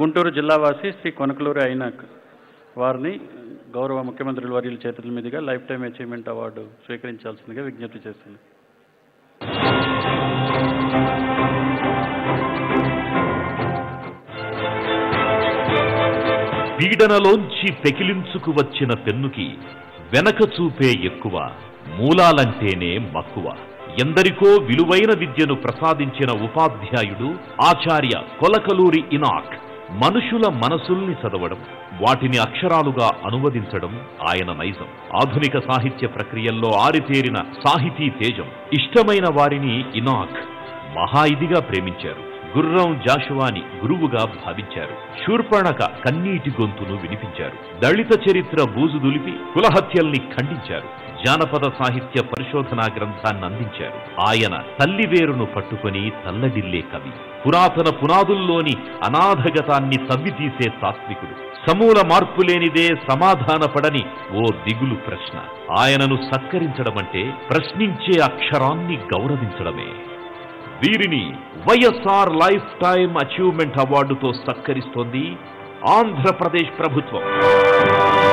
గుంటూరు జిల్లావాసి శ్రీ కొనకలూరి ఐనాక్ వారిని గౌరవ ముఖ్యమంత్రి వర్యుల చేతుల మీదుగా లైఫ్ టైమ్ అచీవ్మెంట్ అవార్డు స్వీకరించాల్సిందిగా విజ్ఞప్తి చేస్తున్నారు. పీడనలోంచి పెకిలించుకు వచ్చిన పెన్నుకి వెనక చూపే ఎక్కువ, మూలాలంటేనే మక్కువ. ఎందరికో విలువైన విద్యను ప్రసాదించిన ఉపాధ్యాయుడు ఆచార్య కొలకలూరి ఇనాక్. మనుషుల మనసుల్ని చదవడం, వాటిని అక్షరాలుగా అనువదించడం ఆయన నైజం. ఆధునిక సాహిత్య ప్రక్రియల్లో ఆరితేరిన సాహితీ తేజం. ఇష్టమైన వారిని ఇనాక్ మహా ఇదిగా ప్రేమించారు. గుర్రం జాషువాని గురువుగా భావించారు. శూర్పణక కన్నీటి గొంతును వినిపించారు. దళిత చరిత్ర బూజు దులిపి కులహత్యల్ని ఖండించారు. జానపద సాహిత్య పరిశోధనా గ్రంథాన్ని అందించారు. ఆయన తల్లివేరును పట్టుకుని తల్లడిల్లే కవి, పురాతన పునాదుల్లోని అనాథగతాన్ని తవ్వితీసే తాత్వికుడు, సమూల మార్పు లేనిదే సమాధానపడని ఓ దిగులు ప్రశ్న. ఆయనను సత్కరించడమంటే ప్రశ్నించే అక్షరాన్ని గౌరవించడమే. వీరిని వైఎస్ఆర్ లైఫ్ టైమ్ అచీవ్మెంట్ అవార్డుతో సత్కరిస్తోంది ఆంధ్రప్రదేశ్ ప్రభుత్వం.